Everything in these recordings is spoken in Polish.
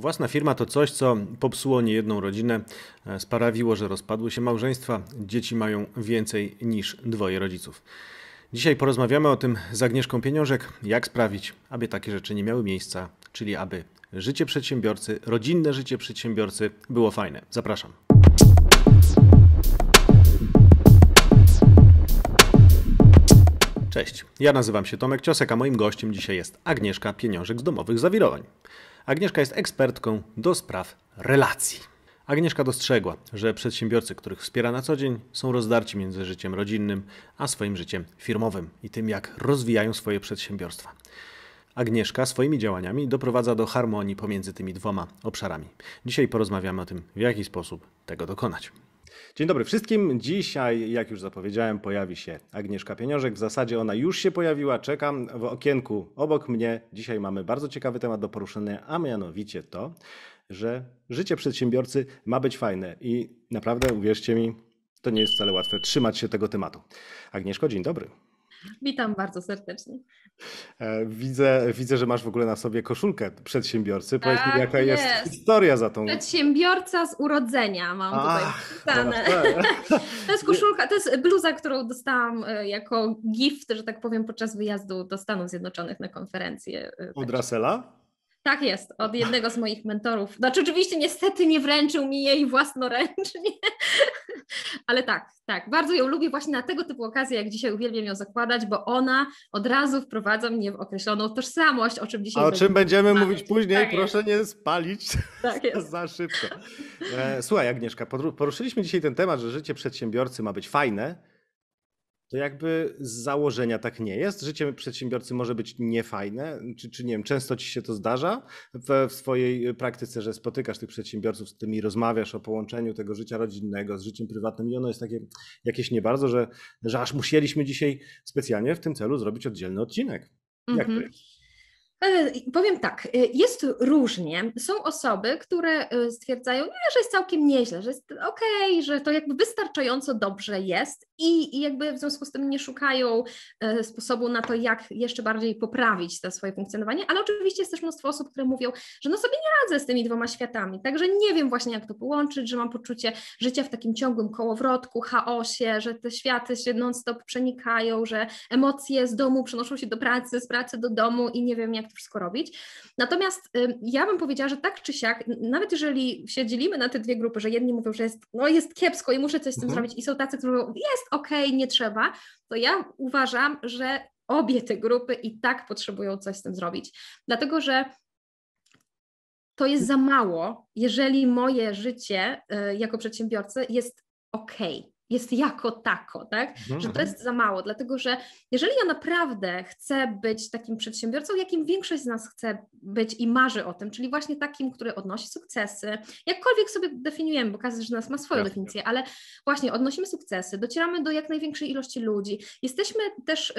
Własna firma to coś, co popsuło niejedną rodzinę, sprawiło, że rozpadły się małżeństwa, dzieci mają więcej niż dwoje rodziców. Dzisiaj porozmawiamy o tym z Agnieszką Pieniążek, jak sprawić, aby takie rzeczy nie miały miejsca, czyli aby życie przedsiębiorcy, rodzinne życie przedsiębiorcy było fajne. Zapraszam. Cześć, ja nazywam się Tomek Ciosek, a moim gościem dzisiaj jest Agnieszka Pieniążek z Domowych Zawirowań. Agnieszka jest ekspertką do spraw relacji. Agnieszka dostrzegła, że przedsiębiorcy, których wspiera na co dzień, są rozdarci między życiem rodzinnym a swoim życiem firmowym i tym, jak rozwijają swoje przedsiębiorstwa. Agnieszka swoimi działaniami doprowadza do harmonii pomiędzy tymi dwoma obszarami. Dzisiaj porozmawiamy o tym, w jaki sposób tego dokonać. Dzień dobry wszystkim. Dzisiaj, jak już zapowiedziałem, pojawi się Agnieszka Pieniążek. W zasadzie ona już się pojawiła. Czekam w okienku obok mnie. Dzisiaj mamy bardzo ciekawy temat do poruszenia, a mianowicie to, że życie przedsiębiorcy ma być fajne. I naprawdę, uwierzcie mi, to nie jest wcale łatwe trzymać się tego tematu. Agnieszko, dzień dobry. Witam bardzo serdecznie. Widzę, że masz w ogóle na sobie koszulkę przedsiębiorcy. Powiedz mi, jaka jest historia za tą... Przedsiębiorca z urodzenia mam tutaj wpisane. To jest koszulka, to jest bluza, którą dostałam jako gift, że tak powiem, podczas wyjazdu do Stanów Zjednoczonych na konferencję. Od Russella? Tak jest, od jednego z moich mentorów. Znaczy oczywiście niestety nie wręczył mi jej własnoręcznie, ale tak, bardzo ją lubię właśnie na tego typu okazje, jak dzisiaj uwielbiam ją zakładać, bo ona od razu wprowadza mnie w określoną tożsamość, o czym dzisiaj... O czym będziemy mówić później, tak proszę nie spalić za szybko. Słuchaj Agnieszka, poruszyliśmy dzisiaj ten temat, że życie przedsiębiorcy ma być fajne. To jakby z założenia tak nie jest. Życie przedsiębiorcy może być niefajne, czy nie wiem, często ci się to zdarza w swojej praktyce, że spotykasz tych przedsiębiorców, z którymi rozmawiasz o połączeniu tego życia rodzinnego z życiem prywatnym i ono jest takie jakieś nie bardzo, że aż musieliśmy dzisiaj specjalnie w tym celu zrobić oddzielny odcinek. Jak to jest? Powiem tak, jest różnie. Są osoby, które stwierdzają, że jest całkiem nieźle, że jest okej, że to jakby wystarczająco dobrze jest i jakby w związku z tym nie szukają sposobu na to, jak jeszcze bardziej poprawić to swoje funkcjonowanie, ale oczywiście jest też mnóstwo osób, które mówią, że sobie nie radzę z tymi dwoma światami, także nie wiem właśnie, jak to połączyć, że mam poczucie życia w takim ciągłym kołowrotku, chaosie, że te światy się non-stop przenikają, że emocje z domu przenoszą się do pracy, z pracy do domu i nie wiem, jak to wszystko robić. Natomiast ja bym powiedziała, że tak czy siak, nawet jeżeli się dzielimy na te dwie grupy, że jedni mówią, że jest kiepsko i muszę coś z tym zrobić i są tacy, którzy mówią, jest okej, nie trzeba, to ja uważam, że obie te grupy i tak potrzebują coś z tym zrobić. Dlatego, że to jest za mało, jeżeli moje życie jako przedsiębiorcy jest okej. Jest jako tako, tak? Że to jest za mało, dlatego że jeżeli ja naprawdę chcę być takim przedsiębiorcą, jakim większość z nas chce być i marzy o tym, czyli właśnie takim, który odnosi sukcesy, jakkolwiek sobie definiujemy, bo każdy z nas ma swoją definicję, ale właśnie odnosimy sukcesy, docieramy do jak największej ilości ludzi, jesteśmy też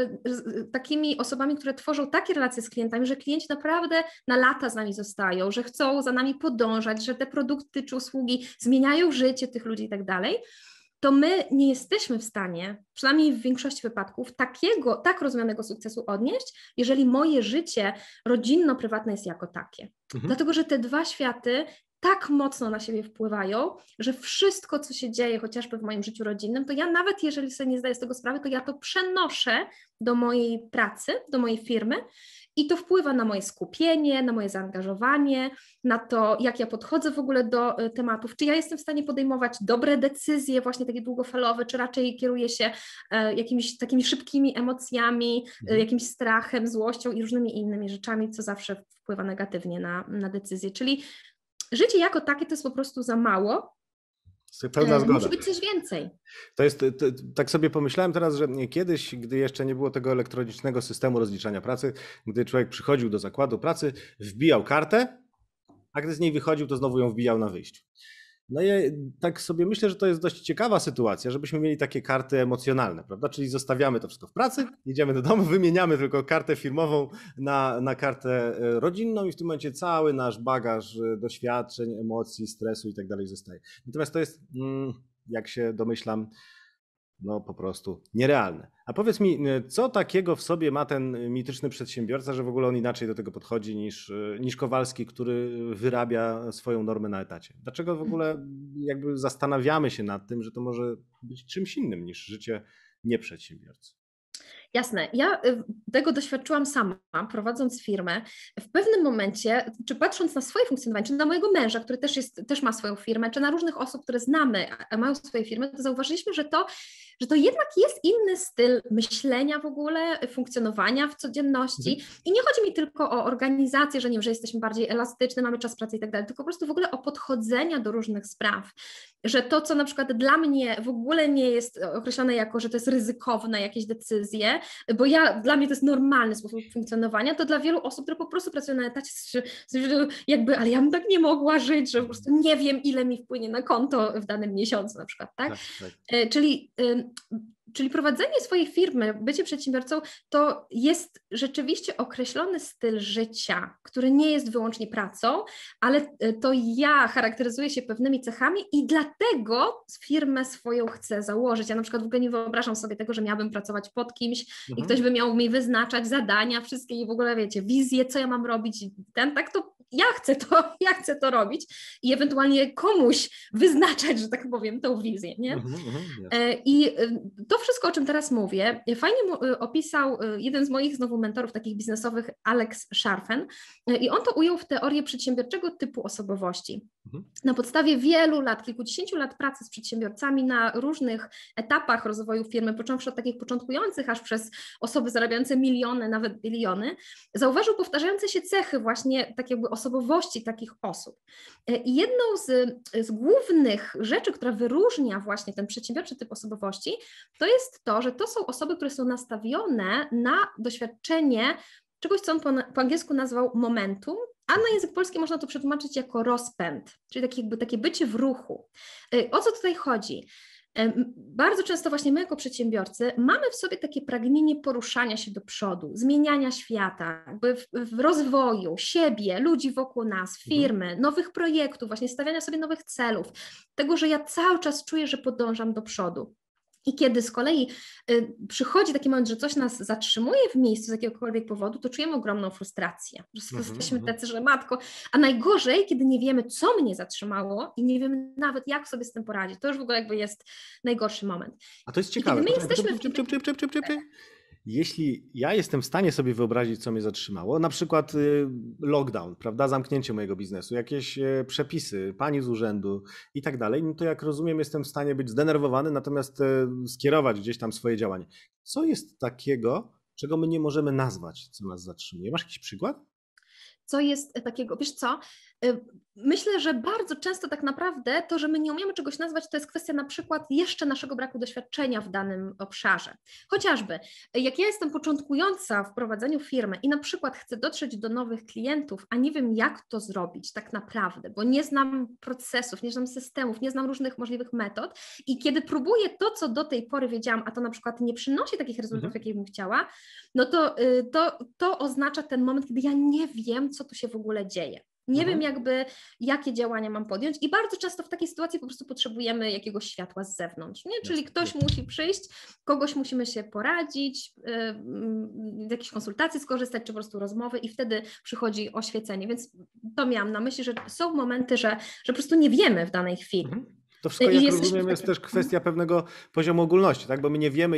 takimi osobami, które tworzą takie relacje z klientami, że klienci naprawdę na lata z nami zostają, że chcą za nami podążać, że te produkty czy usługi zmieniają życie tych ludzi i tak dalej, to my nie jesteśmy w stanie, przynajmniej w większości wypadków, tak rozumianego sukcesu odnieść, jeżeli moje życie rodzinno-prywatne jest jako takie. Dlatego, że te dwa światy tak mocno na siebie wpływają, że wszystko, co się dzieje chociażby w moim życiu rodzinnym, to ja nawet jeżeli sobie nie zdaję z tego sprawy, to ja to przenoszę do mojej pracy, do mojej firmy i to wpływa na moje skupienie, na moje zaangażowanie, na to, jak ja podchodzę w ogóle do tematów, czy ja jestem w stanie podejmować dobre decyzje, właśnie takie długofalowe, czy raczej kieruję się jakimiś takimi szybkimi emocjami, jakimś strachem, złością i różnymi innymi rzeczami, co zawsze wpływa negatywnie na decyzje, czyli życie jako takie to jest po prostu za mało. Pełna zgoda. Musi być coś więcej. To jest, tak sobie pomyślałem teraz, że kiedyś, gdy jeszcze nie było tego elektronicznego systemu rozliczania pracy, gdy człowiek przychodził do zakładu pracy, wbijał kartę, a gdy z niej wychodził, to znowu ją wbijał na wyjściu. No ja tak sobie myślę, że to jest dość ciekawa sytuacja, żebyśmy mieli takie karty emocjonalne, prawda? Czyli zostawiamy to wszystko w pracy, jedziemy do domu, wymieniamy tylko kartę firmową na kartę rodzinną i w tym momencie cały nasz bagaż doświadczeń, emocji, stresu i tak dalej zostaje. Natomiast to jest, jak się domyślam, No po prostu nierealne. A powiedz mi, co takiego w sobie ma ten mityczny przedsiębiorca, że w ogóle on inaczej do tego podchodzi niż Kowalski, który wyrabia swoją normę na etacie? Dlaczego w ogóle jakby zastanawiamy się nad tym, że to może być czymś innym niż życie nieprzedsiębiorcy? Jasne. Ja tego doświadczyłam sama, prowadząc firmę. W pewnym momencie, czy patrząc na swoje funkcjonowanie, czy na mojego męża, który też ma swoją firmę, czy na różnych osób, które znamy, mają swoje firmy, to zauważyliśmy, że to jednak jest inny styl myślenia w ogóle, funkcjonowania w codzienności. I nie chodzi mi tylko o organizację, że nie wiem, że jesteśmy bardziej elastyczni, mamy czas pracy i tak dalej, tylko po prostu w ogóle o podchodzenia do różnych spraw. Że to, co na przykład dla mnie w ogóle nie jest określone jako, że to jest ryzykowne jakieś decyzje, bo dla mnie to jest normalny sposób funkcjonowania, to dla wielu osób, które po prostu pracują na etacie, jakby, ale ja bym tak nie mogła żyć, że po prostu nie wiem, ile mi wpłynie na konto w danym miesiącu na przykład, tak? Tak. Czyli prowadzenie swojej firmy, bycie przedsiębiorcą, to jest rzeczywiście określony styl życia, który nie jest wyłącznie pracą, ale to ja charakteryzuję się pewnymi cechami i dlatego firmę swoją chcę założyć. Ja na przykład w ogóle nie wyobrażam sobie tego, że miałabym pracować pod kimś i ktoś by miał mi wyznaczać zadania wszystkie i w ogóle, wiecie, wizję, co ja mam robić. Ja chcę to robić i ewentualnie komuś wyznaczać, że tak powiem, tą wizję, nie? I to wszystko, o czym teraz mówię, fajnie opisał jeden z moich znowu mentorów takich biznesowych, Alex Scharfen, i on to ujął w teorię przedsiębiorczego typu osobowości. Na podstawie wielu lat, kilkudziesięciu lat pracy z przedsiębiorcami na różnych etapach rozwoju firmy, począwszy od takich początkujących, aż przez osoby zarabiające miliony, nawet biliony, zauważył powtarzające się cechy właśnie tak jakby osobowości takich osób. I jedną z głównych rzeczy, która wyróżnia właśnie ten przedsiębiorczy typ osobowości, to jest to, że to są osoby, które są nastawione na doświadczenie czegoś, co on po angielsku nazwał momentum, a na język polski można to przetłumaczyć jako rozpęd, czyli takie bycie w ruchu. O co tutaj chodzi? Bardzo często właśnie my jako przedsiębiorcy mamy w sobie takie pragnienie poruszania się do przodu, zmieniania świata, jakby w rozwoju siebie, ludzi wokół nas, firmy, nowych projektów, właśnie stawiania sobie nowych celów, tego, że ja cały czas czuję, że podążam do przodu. I kiedy z kolei przychodzi taki moment, że coś nas zatrzymuje w miejscu z jakiegokolwiek powodu, to czujemy ogromną frustrację, że jesteśmy tacy, że matko, a najgorzej, kiedy nie wiemy, co mnie zatrzymało i nie wiemy nawet, jak sobie z tym poradzić. To już w ogóle jakby jest najgorszy moment. A to jest ciekawe. Jeśli ja jestem w stanie sobie wyobrazić, co mnie zatrzymało, na przykład lockdown, prawda, zamknięcie mojego biznesu, jakieś przepisy, pani z urzędu i tak dalej, no to jak rozumiem, jestem w stanie być zdenerwowany, natomiast skierować gdzieś tam swoje działanie. Co jest takiego, czego my nie możemy nazwać, co nas zatrzymuje? Masz jakiś przykład? Co jest takiego, wiesz co, myślę, że bardzo często tak naprawdę to, że my nie umiemy czegoś nazwać, to jest kwestia na przykład jeszcze naszego braku doświadczenia w danym obszarze. Chociażby, jak ja jestem początkująca w prowadzeniu firmy i na przykład chcę dotrzeć do nowych klientów, a nie wiem, jak to zrobić tak naprawdę, bo nie znam procesów, nie znam systemów, nie znam różnych możliwych metod i kiedy próbuję to, co do tej pory wiedziałam, a to na przykład nie przynosi takich rezultatów, jakie bym chciała, no to oznacza ten moment, kiedy ja nie wiem, co tu się w ogóle dzieje. Nie wiem jakby, jakie działania mam podjąć i bardzo często w takiej sytuacji po prostu potrzebujemy jakiegoś światła z zewnątrz, nie? Czyli ktoś musi przyjść, kogoś musimy się poradzić, jakieś konsultacje skorzystać, czy po prostu rozmowy i wtedy przychodzi oświecenie, więc to miałam na myśli, że są momenty, że po prostu nie wiemy w danej chwili. To wszystko, jak rozumiem, jest też kwestia pewnego poziomu ogólności, tak? Bo my nie wiemy,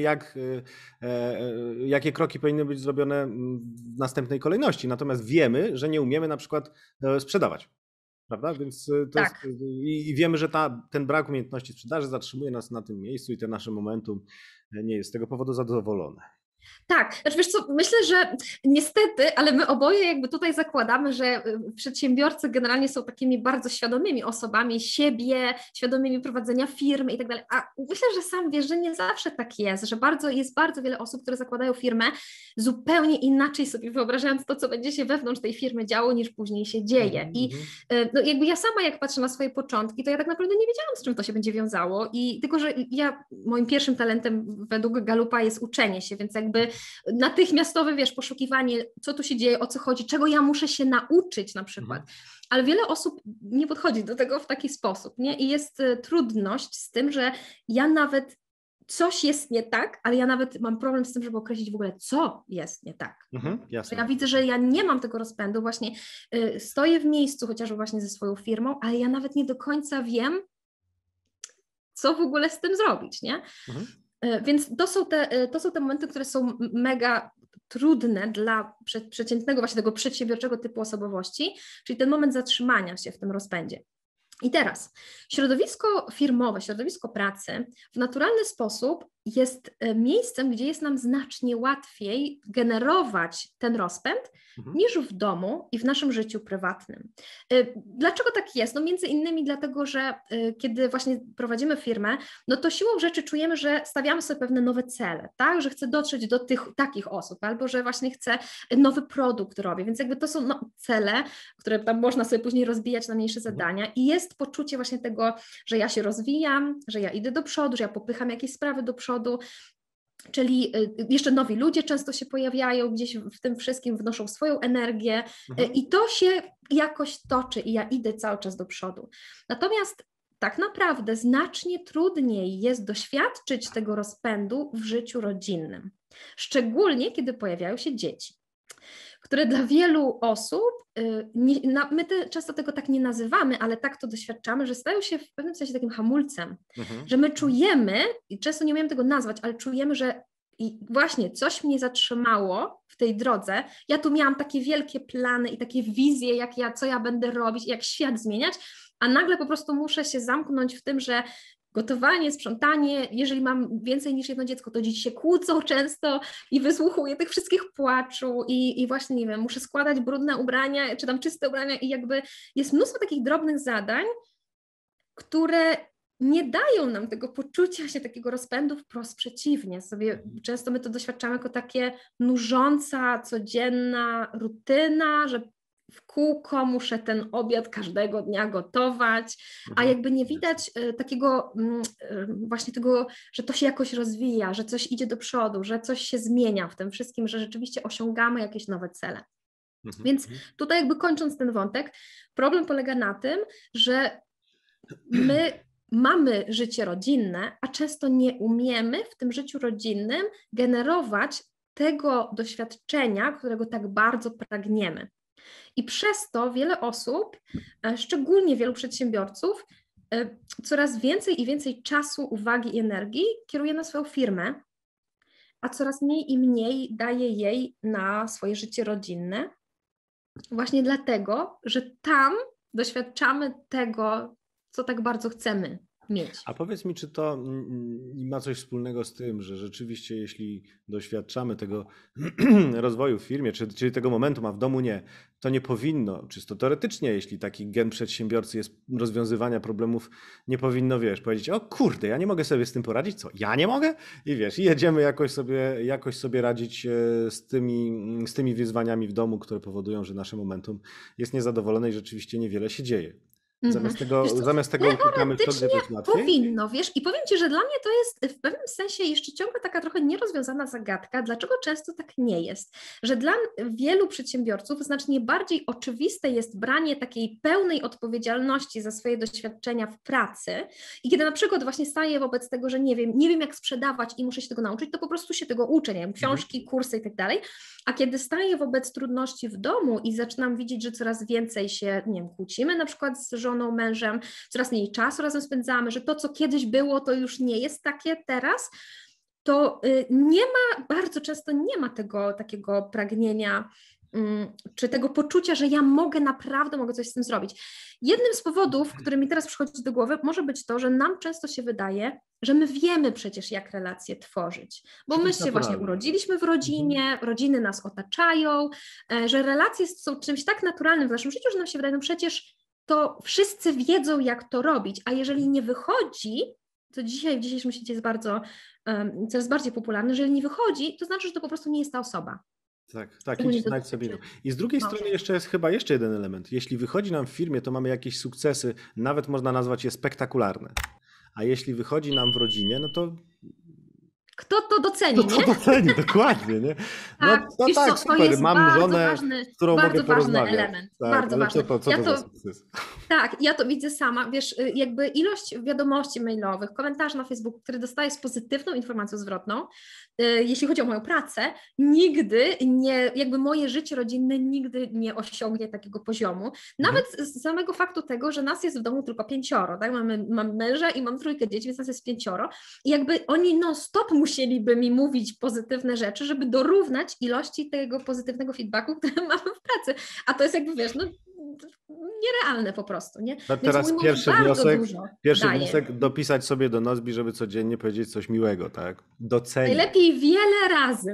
jakie kroki powinny być zrobione w następnej kolejności, natomiast wiemy, że nie umiemy na przykład sprzedawać, prawda? Więc to tak. Jest, i wiemy, że ten brak umiejętności sprzedaży zatrzymuje nas na tym miejscu i te nasze momentum nie jest z tego powodu zadowolone. Tak, znaczy wiesz co, myślę, że niestety, ale my oboje jakby tutaj zakładamy, że przedsiębiorcy generalnie są takimi bardzo świadomymi osobami siebie, świadomymi prowadzenia firmy i tak dalej, a myślę, że sam wiesz, że nie zawsze tak jest, że jest bardzo wiele osób, które zakładają firmę zupełnie inaczej sobie wyobrażając to, co będzie się wewnątrz tej firmy działo, niż później się dzieje i no, jakby ja sama jak patrzę na swoje początki, to ja tak naprawdę nie wiedziałam, z czym to się będzie wiązało i tylko, że moim pierwszym talentem według Galupa jest uczenie się, więc jakby natychmiastowe, wiesz, poszukiwanie, co tu się dzieje, o co chodzi, czego ja muszę się nauczyć na przykład. Ale wiele osób nie podchodzi do tego w taki sposób, nie? I jest trudność z tym, że ja nawet coś jest nie tak, ale ja nawet mam problem z tym, żeby określić w ogóle, co jest nie tak. Jasne. Ja widzę, że ja nie mam tego rozpędu, właśnie stoję w miejscu, chociażby właśnie ze swoją firmą, ale ja nawet nie do końca wiem, co w ogóle z tym zrobić, nie? Więc to są te momenty, które są mega trudne dla przeciętnego, właśnie tego przedsiębiorczego typu osobowości, czyli ten moment zatrzymania się w tym rozpędzie. I teraz środowisko firmowe, środowisko pracy w naturalny sposób jest miejscem, gdzie jest nam znacznie łatwiej generować ten rozpęd niż w domu i w naszym życiu prywatnym. Dlaczego tak jest? No między innymi dlatego, że kiedy właśnie prowadzimy firmę, no to siłą rzeczy czujemy, że stawiamy sobie pewne nowe cele, tak? Że chcę dotrzeć do tych takich osób, albo że właśnie chcę nowy produkt robię, więc jakby to są cele, które tam można sobie później rozbijać na mniejsze zadania i jest poczucie właśnie tego, że ja się rozwijam, że ja idę do przodu, że ja popycham jakieś sprawy do przodu, czyli jeszcze nowi ludzie często się pojawiają, gdzieś w tym wszystkim wnoszą swoją energię i to się jakoś toczy i ja idę cały czas do przodu. Natomiast tak naprawdę znacznie trudniej jest doświadczyć tego rozpędu w życiu rodzinnym, szczególnie kiedy pojawiają się dzieci, które dla wielu osób, często tego tak nie nazywamy, ale tak to doświadczamy, że stają się w pewnym sensie takim hamulcem, że my czujemy, i często nie umiemy tego nazwać, ale czujemy, że właśnie coś mnie zatrzymało w tej drodze, ja tu miałam takie wielkie plany i takie wizje, co ja będę robić, jak świat zmieniać, a nagle po prostu muszę się zamknąć w tym, że gotowanie, sprzątanie, jeżeli mam więcej niż jedno dziecko, to dzieci się kłócą często i wysłuchuję tych wszystkich płaczu i właśnie, nie wiem, muszę składać brudne ubrania, czy tam czyste ubrania i jakby jest mnóstwo takich drobnych zadań, które nie dają nam tego poczucia się takiego rozpędu, wprost przeciwnie. Często my to doświadczamy jako takie nużąca, codzienna rutyna, że w kółko muszę ten obiad każdego dnia gotować, a jakby nie widać takiego właśnie tego, że to się jakoś rozwija, że coś idzie do przodu, że coś się zmienia w tym wszystkim, że rzeczywiście osiągamy jakieś nowe cele. Więc tutaj jakby kończąc ten wątek, problem polega na tym, że my mamy życie rodzinne, a często nie umiemy w tym życiu rodzinnym generować tego doświadczenia, którego tak bardzo pragniemy. I przez to wiele osób, szczególnie wielu przedsiębiorców, coraz więcej i więcej czasu, uwagi i energii kieruje na swoją firmę, a coraz mniej i mniej daje jej na swoje życie rodzinne, właśnie dlatego, że tam doświadczamy tego, co tak bardzo chcemy mieć. A powiedz mi, czy to ma coś wspólnego z tym, że rzeczywiście jeśli doświadczamy tego rozwoju w firmie, czyli tego momentu, a w domu nie, to nie powinno, czysto teoretycznie, jeśli taki gen przedsiębiorcy jest rozwiązywania problemów, nie powinno, powiedzieć, o kurde, ja nie mogę sobie z tym poradzić, co, ja nie mogę? I jedziemy jakoś sobie radzić z tymi wyzwaniami w domu, które powodują, że nasze momentum jest niezadowolone i rzeczywiście niewiele się dzieje. Zamiast tego uciekamy w to, gdzie jest łatwiej. Powinno, i powiem Ci, że dla mnie to jest w pewnym sensie jeszcze ciągle taka trochę nierozwiązana zagadka, dlaczego często tak nie jest, że dla wielu przedsiębiorców znacznie bardziej oczywiste jest branie takiej pełnej odpowiedzialności za swoje doświadczenia w pracy i kiedy na przykład właśnie staję wobec tego, że nie wiem jak sprzedawać i muszę się tego nauczyć, to po prostu się tego uczę, nie wiem, książki, kursy i tak dalej, a kiedy staję wobec trudności w domu i zaczynam widzieć, że coraz więcej się, nie wiem, kłócimy na przykład z żoną, mężem, coraz mniej czasu razem spędzamy, że to, co kiedyś było, to już nie jest takie teraz, to bardzo często nie ma tego takiego pragnienia czy tego poczucia, że ja naprawdę mogę coś z tym zrobić. Jednym z powodów, który mi teraz przychodzi do głowy, może być to, że nam często się wydaje, że my wiemy przecież, jak relacje tworzyć, bo my się właśnie urodziliśmy w rodzinie, rodziny nas otaczają, że relacje są czymś tak naturalnym w naszym życiu, że nam się wydaje, no przecież to wszyscy wiedzą, jak to robić, a jeżeli nie wychodzi, to dzisiaj, w dzisiejszym świecie jest coraz bardziej popularne, jeżeli nie wychodzi, to znaczy, że to po prostu nie jest ta osoba. Tak, idź sobie. I z drugiej strony jeszcze jest chyba jeszcze jeden element. Jeśli wychodzi nam w firmie, to mamy jakieś sukcesy, nawet można nazwać je spektakularne. A jeśli wychodzi nam w rodzinie, no to... Kto to doceni, nie? Kto to doceni, dokładnie, nie? No, super, mam żonę, z którą mogę porozmawiać. Bardzo ważny element. Tak, bardzo ważny. Tak, ja to widzę sama, wiesz, jakby ilość wiadomości mailowych, komentarzy na Facebooku, które dostaję z pozytywną informacją zwrotną, jeśli chodzi o moją pracę, nigdy nie, jakby moje życie rodzinne nigdy nie osiągnie takiego poziomu. Nawet z samego faktu tego, że nas jest w domu tylko 5, tak, mam męża i mam 3 dzieci, więc nas jest 5 i jakby oni non stop musieliby mi mówić pozytywne rzeczy, żeby dorównać ilości tego pozytywnego feedbacku, który mamy w pracy, a to jest jakby, wiesz, no nierealne po prostu, nie? Tak, teraz pierwszy wniosek dopisać sobie do Nozbi, żeby codziennie powiedzieć coś miłego, tak? Docenić. Najlepiej wiele razy.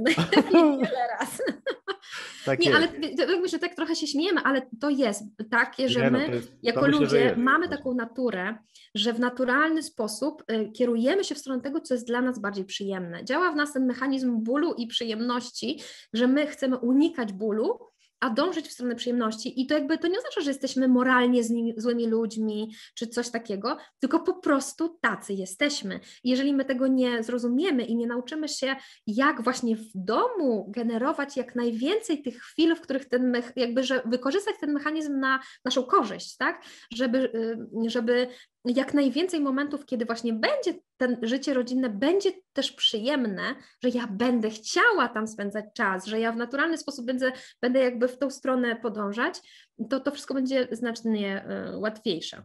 Tak, nie, ale myślę, tak trochę się śmiejemy, ale to jest takie, że my jako ludzie mamy taką naturę, że w naturalny sposób kierujemy się w stronę tego, co jest dla nas bardziej przyjemne. Działa w nas ten mechanizm bólu i przyjemności, że my chcemy unikać bólu, a dążyć w stronę przyjemności i to jakby to nie oznacza, że jesteśmy moralnie złymi ludźmi czy coś takiego, tylko po prostu tacy jesteśmy. I jeżeli my tego nie zrozumiemy i nie nauczymy się, jak właśnie w domu generować jak najwięcej tych chwil, w których że wykorzystać ten mechanizm na naszą korzyść, tak? Żeby jak najwięcej momentów, kiedy właśnie będzie ten życie rodzinne, będzie też przyjemne, że ja będę chciała tam spędzać czas, że ja w naturalny sposób będę jakby w tą stronę podążać, to wszystko będzie znacznie łatwiejsze.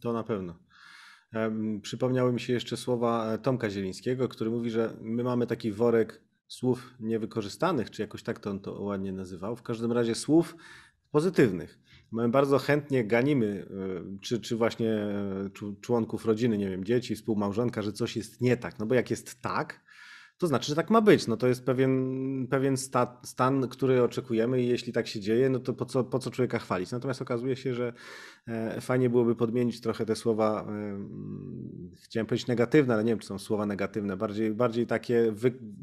To na pewno. Przypomniały mi się jeszcze słowa Tomka Zielińskiego, który mówi, że my mamy taki worek słów niewykorzystanych, czy jakoś tak to on to ładnie nazywał, w każdym razie słów pozytywnych. My bardzo chętnie ganimy, czy właśnie członków rodziny, nie wiem, dzieci, współmałżonka, że coś jest nie tak. No bo jak jest tak, to znaczy, że tak ma być. No to jest pewien stan, który oczekujemy i jeśli tak się dzieje, no to po co człowieka chwalić? Natomiast okazuje się, że fajnie byłoby podmienić trochę te słowa, chciałem powiedzieć negatywne, ale nie wiem, czy są słowa negatywne, bardziej takie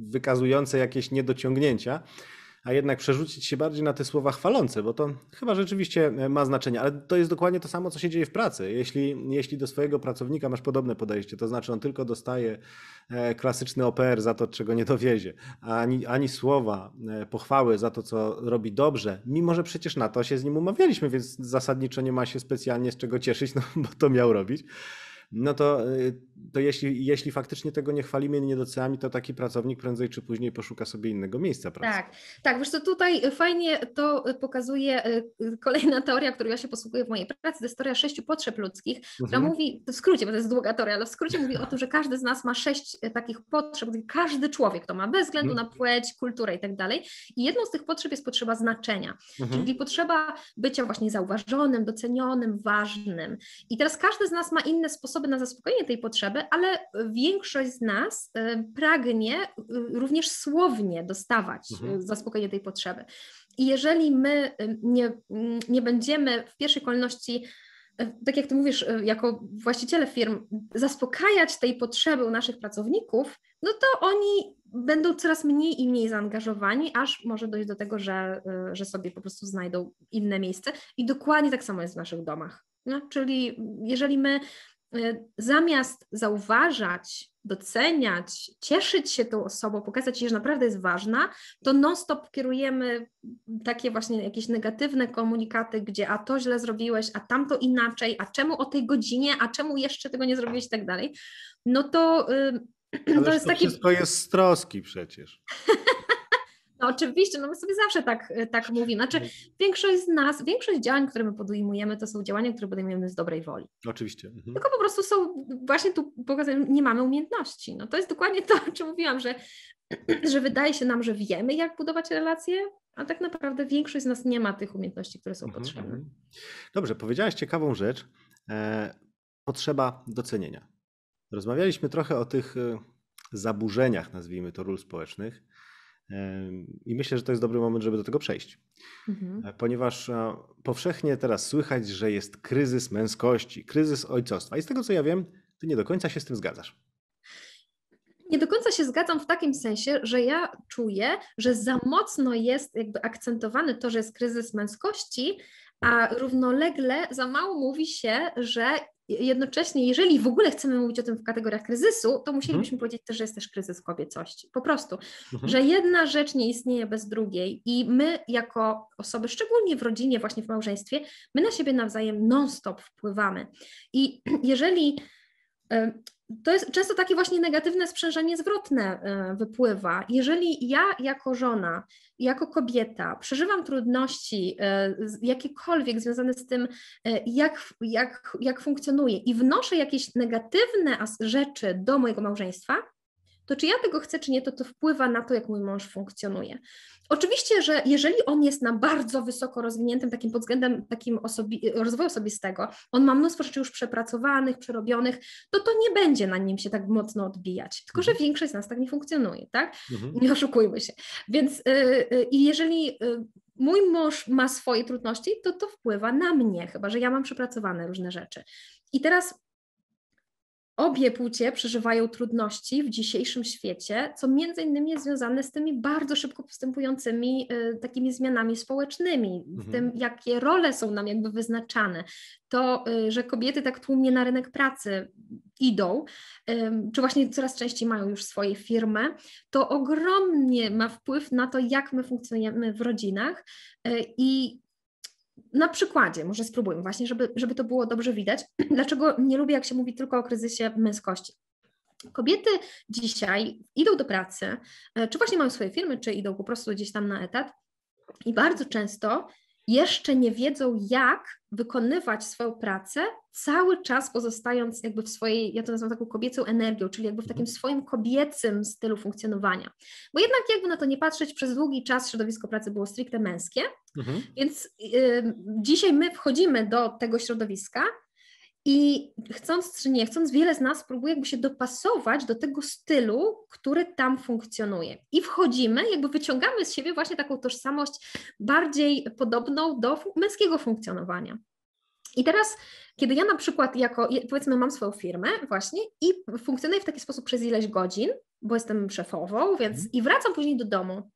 wykazujące jakieś niedociągnięcia, a jednak przerzucić się bardziej na te słowa chwalące, bo to chyba rzeczywiście ma znaczenie, ale to jest dokładnie to samo, co się dzieje w pracy. Jeśli do swojego pracownika masz podobne podejście, to znaczy on tylko dostaje klasyczny OPR za to, czego nie dowiezie, ani słowa pochwały za to, co robi dobrze, mimo że przecież na to się z nim umawialiśmy, więc zasadniczo nie ma się specjalnie z czego cieszyć, no bo to miał robić. No to jeśli faktycznie tego nie chwalimy, nie doceniamy, to taki pracownik prędzej czy później poszuka sobie innego miejsca pracy. Tak, wiesz co, tutaj fajnie to pokazuje kolejna teoria, którą ja się posługuję w mojej pracy, to jest teoria 6 potrzeb ludzkich, która mówi, w skrócie, bo to jest długa teoria, ale w skrócie mówi o tym, że każdy z nas ma 6 takich potrzeb, każdy człowiek to ma, bez względu na płeć, kulturę i tak dalej. I jedną z tych potrzeb jest potrzeba znaczenia, czyli potrzeba bycia właśnie zauważonym, docenionym, ważnym. I teraz każdy z nas ma inne sposoby na zaspokojenie tej potrzeby, ale większość z nas pragnie również słownie dostawać zaspokojenie tej potrzeby. I jeżeli my nie będziemy w pierwszej kolejności, tak jak ty mówisz, jako właściciele firm, zaspokajać tej potrzeby u naszych pracowników, no to oni będą coraz mniej i mniej zaangażowani, aż może dojść do tego, że sobie po prostu znajdą inne miejsce. I dokładnie tak samo jest w naszych domach. No, czyli jeżeli my zamiast zauważać, doceniać, cieszyć się tą osobą, pokazać jej, że naprawdę jest ważna, to non-stop kierujemy takie właśnie jakieś negatywne komunikaty, gdzie a to źle zrobiłeś, a tamto inaczej, a czemu o tej godzinie, a czemu jeszcze tego nie zrobiłeś i tak dalej. No to wszystko jest z troski przecież. No oczywiście, no my sobie zawsze tak mówimy. Znaczy większość działań, które my podejmujemy, to są działania, które podejmujemy z dobrej woli. Oczywiście. Tylko po prostu są, właśnie tu pokazuję, nie mamy umiejętności. No to jest dokładnie to, o czym mówiłam, że wydaje się nam, że wiemy, jak budować relacje, a tak naprawdę większość z nas nie ma tych umiejętności, które są potrzebne. Dobrze, powiedziałaś ciekawą rzecz. Potrzeba docenienia. Rozmawialiśmy trochę o tych zaburzeniach, nazwijmy to, ról społecznych. I myślę, że to jest dobry moment, żeby do tego przejść. Ponieważ powszechnie teraz słychać, że jest kryzys męskości, kryzys ojcostwa. I z tego, co ja wiem, ty nie do końca się z tym zgadzasz. Nie do końca się zgadzam w takim sensie, że ja czuję, że za mocno jest jakby akcentowane to, że jest kryzys męskości, a równolegle za mało mówi się, że jednocześnie, jeżeli w ogóle chcemy mówić o tym w kategoriach kryzysu, to musielibyśmy powiedzieć też, że jest też kryzys kobiecości. Po prostu, że jedna rzecz nie istnieje bez drugiej i my jako osoby, szczególnie w rodzinie, właśnie w małżeństwie, my na siebie nawzajem non-stop wpływamy. I jeżeli... To jest często takie właśnie negatywne sprzężenie zwrotne wypływa. Jeżeli ja jako żona, jako kobieta przeżywam trudności jakiekolwiek związane z tym, jak funkcjonuję i wnoszę jakieś negatywne rzeczy do mojego małżeństwa, to czy ja tego chcę, czy nie, to wpływa na to, jak mój mąż funkcjonuje. Oczywiście, że jeżeli on jest na bardzo wysoko rozwiniętym, takim pod względem takim rozwoju osobistego, on ma mnóstwo rzeczy już przepracowanych, przerobionych, to nie będzie na nim się tak mocno odbijać. Tylko, że większość z nas tak nie funkcjonuje, tak? Nie oszukujmy się. Więc jeżeli mój mąż ma swoje trudności, to wpływa na mnie, chyba że ja mam przepracowane różne rzeczy. I teraz... Obie płcie przeżywają trudności w dzisiejszym świecie, co między innymi jest związane z tymi bardzo szybko postępującymi takimi zmianami społecznymi, z tym, jakie role są nam jakby wyznaczane. To, że kobiety tak tłumnie na rynek pracy idą, czy właśnie coraz częściej mają już swoje firmy, to ogromnie ma wpływ na to, jak my funkcjonujemy w rodzinach i na przykładzie, może spróbujmy właśnie, żeby to było dobrze widać, dlaczego nie lubię, jak się mówi tylko o kryzysie męskości. Kobiety dzisiaj idą do pracy, czy właśnie mają swoje firmy, czy idą po prostu gdzieś tam na etat i bardzo często jeszcze nie wiedzą, jak wykonywać swoją pracę, cały czas pozostając jakby w swojej, ja to nazywam taką kobiecą energią, czyli jakby w takim swoim kobiecym stylu funkcjonowania. Bo jednak jakby na to nie patrzeć, przez długi czas środowisko pracy było stricte męskie, więc dzisiaj my wchodzimy do tego środowiska i chcąc czy nie chcąc, wiele z nas próbuje jakby się dopasować do tego stylu, który tam funkcjonuje. I wchodzimy, jakby wyciągamy z siebie właśnie taką tożsamość bardziej podobną do męskiego funkcjonowania. I teraz, kiedy ja na przykład jako, powiedzmy, mam swoją firmę właśnie i funkcjonuję w taki sposób przez ileś godzin, bo jestem szefową, więc i wracam później do domu.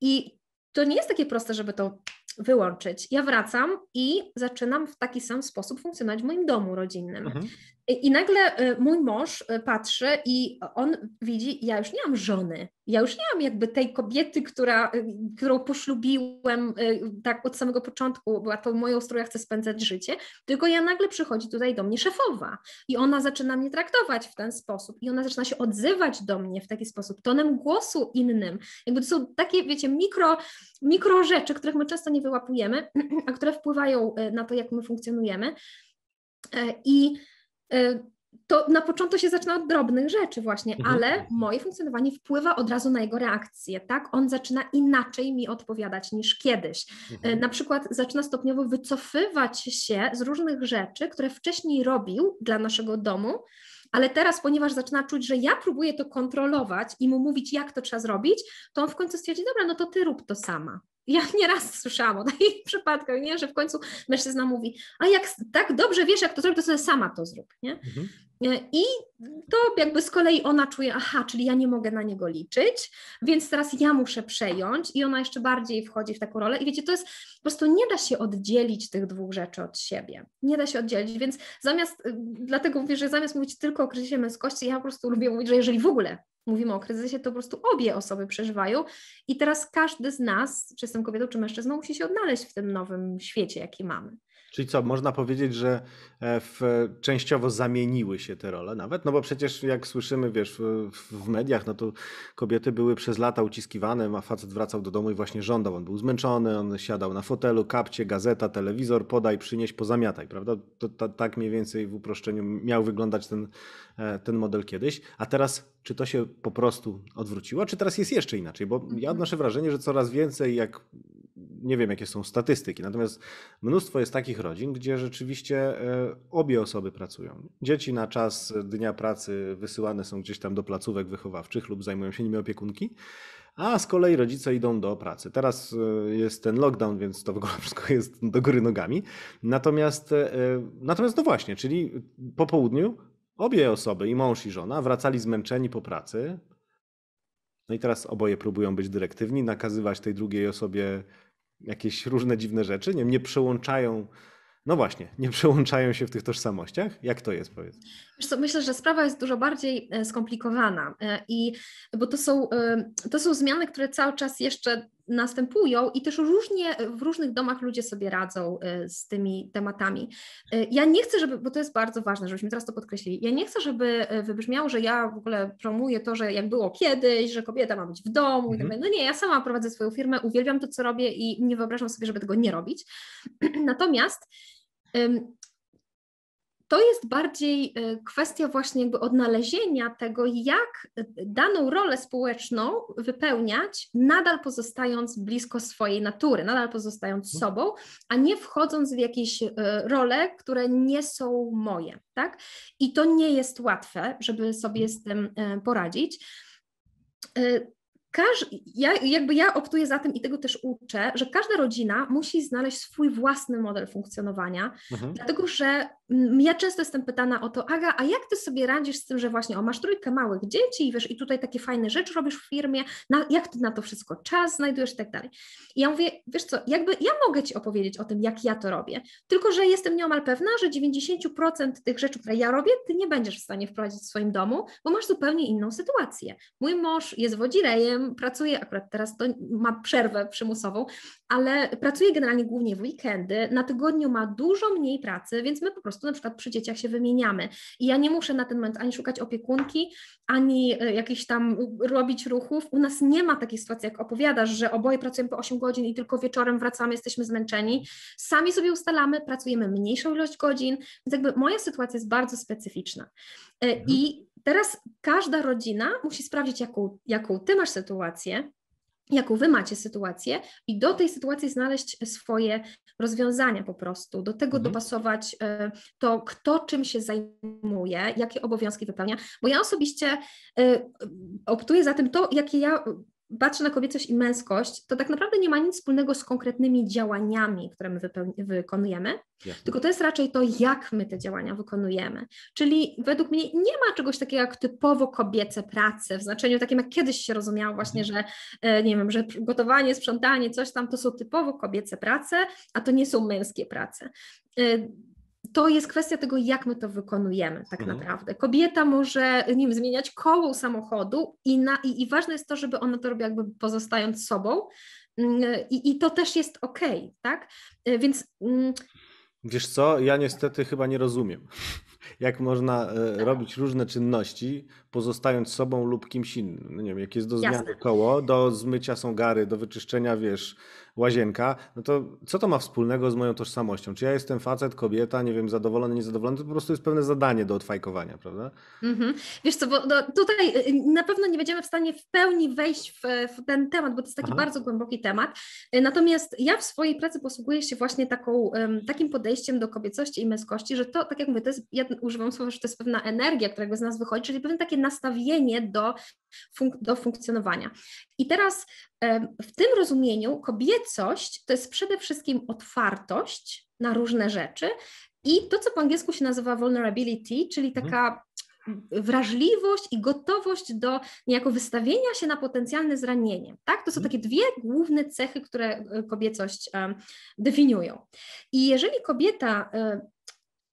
I to nie jest takie proste, żeby to wyłączyć. Ja wracam i zaczynam w taki sam sposób funkcjonować w moim domu rodzinnym. I nagle mój mąż patrzy i on widzi, ja już nie mam żony, ja już nie mam jakby tej kobiety, którą poślubiłem tak od samego początku, była to moją, z którą ja chcę spędzać życie, tylko ja nagle przychodzi tutaj do mnie szefowa i ona zaczyna mnie traktować w ten sposób i ona zaczyna się odzywać do mnie w taki sposób, tonem głosu innym. Jakby to są takie, wiecie, mikro rzeczy, których my często nie wyłapujemy, a które wpływają na to, jak my funkcjonujemy. I to na początku się zaczyna od drobnych rzeczy właśnie, ale moje funkcjonowanie wpływa od razu na jego reakcję, tak? On zaczyna inaczej mi odpowiadać niż kiedyś. Na przykład zaczyna stopniowo wycofywać się z różnych rzeczy, które wcześniej robił dla naszego domu, ale teraz, ponieważ zaczyna czuć, że ja próbuję to kontrolować i mu mówić, jak to trzeba zrobić, to on w końcu stwierdzi, dobra, no to ty rób to sama. Ja nieraz słyszałam o takich przypadkach, nie? Że w końcu mężczyzna mówi, a jak tak dobrze wiesz, jak to zrobić, to sobie sama to zrób. Nie? I to jakby z kolei ona czuje, aha, czyli ja nie mogę na niego liczyć, więc teraz ja muszę przejąć i ona jeszcze bardziej wchodzi w taką rolę. I wiecie, to jest, po prostu nie da się oddzielić tych dwóch rzeczy od siebie. Nie da się oddzielić, więc dlatego mówię, że zamiast mówić tylko o kryzysie męskości, ja po prostu lubię mówić, że jeżeli w ogóle mówimy o kryzysie, to po prostu obie osoby przeżywają i teraz każdy z nas, czy jestem kobietą, czy mężczyzną, musi się odnaleźć w tym nowym świecie, jaki mamy. Czyli co, można powiedzieć, że częściowo zamieniły się te role nawet? No bo przecież jak słyszymy, wiesz, w mediach, no to kobiety były przez lata uciskiwane, a facet wracał do domu i właśnie żądał. On był zmęczony, on siadał na fotelu, kapcie, gazeta, telewizor, podaj, przynieś, pozamiataj, prawda? To tak mniej więcej w uproszczeniu miał wyglądać ten model kiedyś. A teraz czy to się po prostu odwróciło, czy teraz jest jeszcze inaczej? Bo ja odnoszę wrażenie, że coraz więcej, jak nie wiem, jakie są statystyki, natomiast mnóstwo jest takich rodzin, gdzie rzeczywiście obie osoby pracują. Dzieci na czas dnia pracy wysyłane są gdzieś tam do placówek wychowawczych lub zajmują się nimi opiekunki, a z kolei rodzice idą do pracy. Teraz jest ten lockdown, więc to w ogóle wszystko jest do góry nogami. Natomiast no właśnie, czyli po południu obie osoby, i mąż, i żona, wracali zmęczeni po pracy. No i teraz oboje próbują być dyrektywni, nakazywać tej drugiej osobie jakieś różne dziwne rzeczy. Nie przełączają No właśnie, nie przełączają się w tych tożsamościach? Jak to jest, powiedz? Wiesz co, myślę, że sprawa jest dużo bardziej skomplikowana, bo to są zmiany, które cały czas jeszcze następują i też w różnych domach ludzie sobie radzą z tymi tematami. Ja nie chcę, bo to jest bardzo ważne, żebyśmy teraz to podkreślili, ja nie chcę, żeby wybrzmiało, że ja w ogóle promuję to, że jak było kiedyś, że kobieta ma być w domu. I no nie, ja sama prowadzę swoją firmę, uwielbiam to, co robię i nie wyobrażam sobie, żeby tego nie robić. Natomiast to jest bardziej kwestia właśnie jakby odnalezienia tego, jak daną rolę społeczną wypełniać, nadal pozostając blisko swojej natury, nadal pozostając sobą, a nie wchodząc w jakieś role, które nie są moje, tak? I to nie jest łatwe, żeby sobie z tym poradzić. Ja optuję za tym i tego też uczę, że każda rodzina musi znaleźć swój własny model funkcjonowania, dlatego że ja często jestem pytana o to, Aga, a jak ty sobie radzisz z tym, że właśnie masz trójkę małych dzieci i wiesz, i tutaj takie fajne rzeczy robisz w firmie, jak ty na to wszystko czas znajdujesz i tak dalej. I ja mówię, wiesz co, jakby ja mogę ci opowiedzieć o tym, jak ja to robię, tylko że jestem nieomal pewna, że 90% tych rzeczy, które ja robię, ty nie będziesz w stanie wprowadzić w swoim domu, bo masz zupełnie inną sytuację. Mój mąż jest wodzirejem, pracuje akurat teraz, to ma przerwę przymusową, ale pracuje generalnie głównie w weekendy, na tygodniu ma dużo mniej pracy, więc my po prostu na przykład przy dzieciach się wymieniamy i ja nie muszę na ten moment ani szukać opiekunki, ani jakichś tam robić ruchów. U nas nie ma takiej sytuacji, jak opowiadasz, że oboje pracujemy po 8 godzin i tylko wieczorem wracamy, jesteśmy zmęczeni. Sami sobie ustalamy, pracujemy mniejszą ilość godzin, więc jakby moja sytuacja jest bardzo specyficzna. I teraz każda rodzina musi sprawdzić, jaką ty masz sytuację, jaką wy macie sytuację i do tej sytuacji znaleźć swoje rozwiązania po prostu, do tego dopasować to, kto czym się zajmuje, jakie obowiązki wypełnia, bo ja osobiście optuję za tym to, jakie ja patrzę na kobiecość i męskość, to tak naprawdę nie ma nic wspólnego z konkretnymi działaniami, które my wykonujemy, tylko to jest raczej to, jak my te działania wykonujemy. Czyli według mnie nie ma czegoś takiego jak typowo kobiece prace, w znaczeniu takim, jak kiedyś się rozumiało właśnie, że nie wiem, że gotowanie, sprzątanie, coś tam, to są typowo kobiece prace, a to nie są męskie prace. To jest kwestia tego, jak my to wykonujemy tak naprawdę. Kobieta może, nie wiem, zmieniać koło samochodu i ważne jest to, żeby ona to robiła jakby pozostając sobą i to też jest okej, tak? Więc... Wiesz co, ja niestety chyba nie rozumiem, jak można robić różne czynności, pozostając sobą lub kimś innym. No nie wiem, jak jest do zmiany koło, do zmycia są gary, do wyczyszczenia, wiesz, łazienka, no to co to ma wspólnego z moją tożsamością? Czy ja jestem facet, kobieta, nie wiem, zadowolony, niezadowolony, to po prostu jest pewne zadanie do odfajkowania, prawda? Wiesz co, bo tutaj na pewno nie będziemy w stanie w pełni wejść w ten temat, bo to jest taki bardzo głęboki temat. Natomiast ja w swojej pracy posługuję się właśnie takim podejściem do kobiecości i męskości, że to, tak jak mówię, ja używam słowa, że to jest pewna energia, którego z nas wychodzi, czyli pewne takie nastawienie do funkcjonowania. I teraz w tym rozumieniu kobiecość to jest przede wszystkim otwartość na różne rzeczy i to, co po angielsku się nazywa vulnerability, czyli taka wrażliwość i gotowość do niejako wystawienia się na potencjalne zranienie. Tak? To są takie dwie główne cechy, które kobiecość definiują. I jeżeli kobieta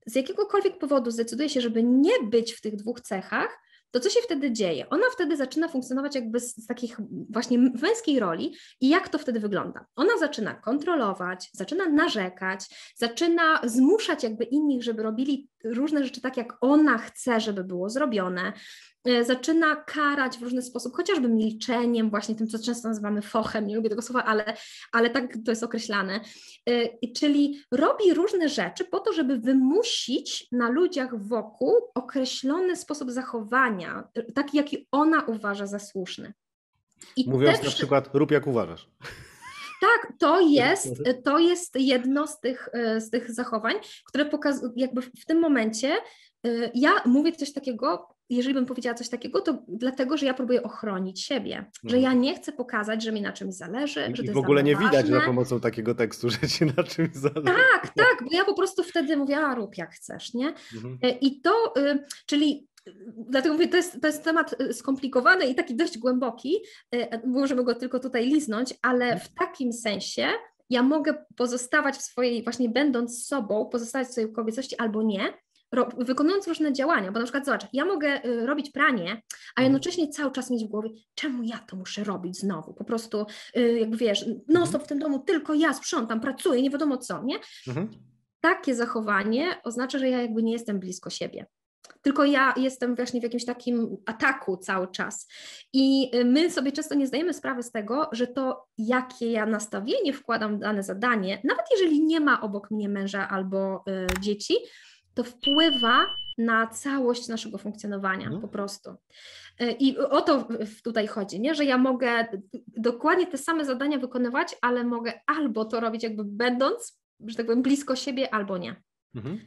z jakiegokolwiek powodu zdecyduje się, żeby nie być w tych dwóch cechach, to co się wtedy dzieje? Ona wtedy zaczyna funkcjonować jakby z takich właśnie męskiej roli i jak to wtedy wygląda? Ona zaczyna kontrolować, zaczyna narzekać, zaczyna zmuszać jakby innych, żeby robili różne rzeczy tak, jak ona chce, żeby było zrobione, zaczyna karać w różny sposób, chociażby milczeniem, właśnie tym, co często nazywamy fochem, nie lubię tego słowa, ale tak to jest określane, czyli robi różne rzeczy po to, żeby wymusić na ludziach wokół określony sposób zachowania, taki, jaki ona uważa za słuszny. Mówiąc na przykład, rób jak uważasz. Tak, to jest jedno z tych zachowań, które pokazuje, jakby w tym momencie ja mówię coś takiego, jeżeli bym powiedziała coś takiego, to dlatego, że ja próbuję ochronić siebie, że ja nie chcę pokazać, że mi na czymś zależy, że to jest w ogóle nie ważne. Widać za pomocą takiego tekstu, że ci na czymś zależy. Tak, tak, bo ja po prostu wtedy mówię, a rób jak chcesz, nie? I to, czyli... Dlatego mówię, to jest temat skomplikowany i taki dość głęboki, możemy go tylko tutaj liznąć, ale w takim sensie ja mogę pozostawać w swojej, właśnie będąc sobą, pozostawać w swojej kobiecości albo nie, wykonując różne działania, bo na przykład zobacz, ja mogę robić pranie, a jednocześnie cały czas mieć w głowie, czemu ja to muszę robić znowu, po prostu, jak wiesz, non stop w tym domu, tylko ja sprzątam, pracuję, nie wiadomo co, nie? Mhm. Takie zachowanie oznacza, że ja jakby nie jestem blisko siebie. Tylko ja jestem właśnie w jakimś takim ataku cały czas. I my sobie często nie zdajemy sprawy z tego, że to, jakie ja nastawienie wkładam w dane zadanie, nawet jeżeli nie ma obok mnie męża albo dzieci, to wpływa na całość naszego funkcjonowania po prostu. I o to tutaj chodzi, nie? Że ja mogę dokładnie te same zadania wykonywać, ale mogę albo to robić jakby będąc, że tak powiem, blisko siebie, albo nie. Mhm.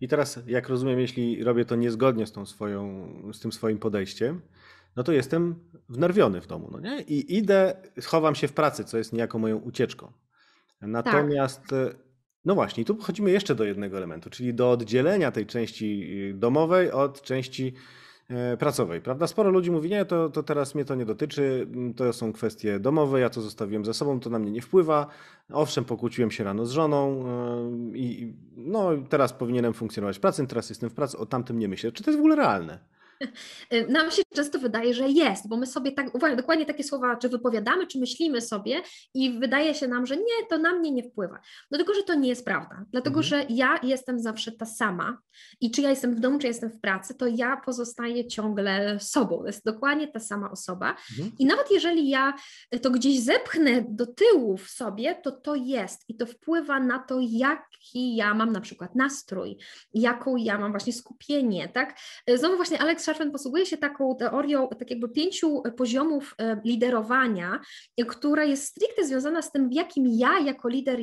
I teraz, jak rozumiem, jeśli robię to niezgodnie z tą swoją, z tym swoim podejściem, no to jestem wnerwiony w domu, no nie? I idę, schowam się w pracy, co jest niejako moją ucieczką. Natomiast, tak. No właśnie, tu chodzimy jeszcze do jednego elementu, czyli do oddzielenia tej części domowej od części pracowej, prawda? Sporo ludzi mówi, nie, to teraz mnie to nie dotyczy, to są kwestie domowe, ja to zostawiłem za sobą, to na mnie nie wpływa. Owszem, pokłóciłem się rano z żoną i no, teraz powinienem funkcjonować w pracy, teraz jestem w pracy, o tamtym nie myślę. Czy to jest w ogóle realne? Nam się często wydaje, że jest, bo my sobie tak, uważam, dokładnie takie słowa, czy wypowiadamy, czy myślimy sobie i wydaje się nam, że nie, to na mnie nie wpływa. Dlatego, że to nie jest prawda. Dlatego, że ja jestem zawsze ta sama i czy ja jestem w domu, czy jestem w pracy, to ja pozostaję ciągle sobą. To jest dokładnie ta sama osoba. I nawet jeżeli ja to gdzieś zepchnę do tyłu w sobie, to jest i to wpływa na to, jaki ja mam na przykład nastrój, jaką ja mam właśnie skupienie, tak? Znowu właśnie Alex Scharfen posługuje się taką teorią tak jakby 5 poziomów liderowania, która jest stricte związana z tym, w jakim ja jako lider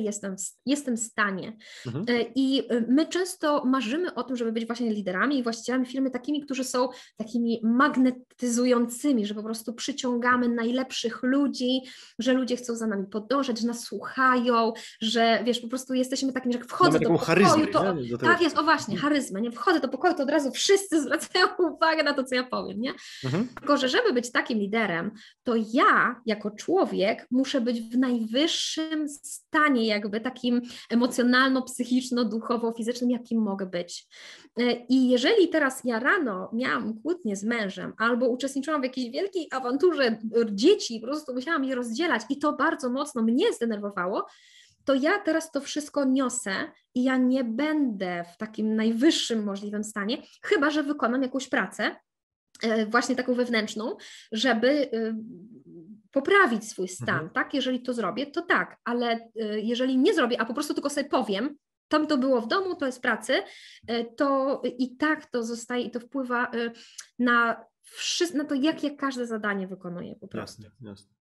jestem w stanie. I my często marzymy o tym, żeby być właśnie liderami i właścicielami firmy takimi, którzy są takimi magnetyzującymi, że po prostu przyciągamy najlepszych ludzi, że ludzie chcą za nami podążać, że nas słuchają, że wiesz, po prostu jesteśmy takimi, że jak wchodzę do pokoju, charyzmę, to... Nie? Tak jest, o właśnie, charyzma, nie? Wchodzę do pokoju, to od razu wszyscy zwracają uwagę na to, co ja powiem, nie? Tylko, że żeby być takim liderem, to ja jako człowiek muszę być w najwyższym stanie jakby takim emocjonalno, psychiczno, duchowo, fizycznym, jakim mogę być. I jeżeli teraz ja rano miałam kłótnię z mężem albo uczestniczyłam w jakiejś wielkiej awanturze dzieci, po prostu musiałam je rozdzielać i to bardzo mocno mnie zdenerwowało, to ja teraz to wszystko niosę i ja nie będę w takim najwyższym możliwym stanie, chyba że wykonam jakąś pracę, właśnie taką wewnętrzną, żeby poprawić swój stan, tak? Jeżeli to zrobię, to tak, ale jeżeli nie zrobię, a po prostu tylko sobie powiem, tam to było w domu, to jest w pracy, to i tak to zostaje i to wpływa na to, jakie każde zadanie wykonuje po prostu. Jasne, jasne.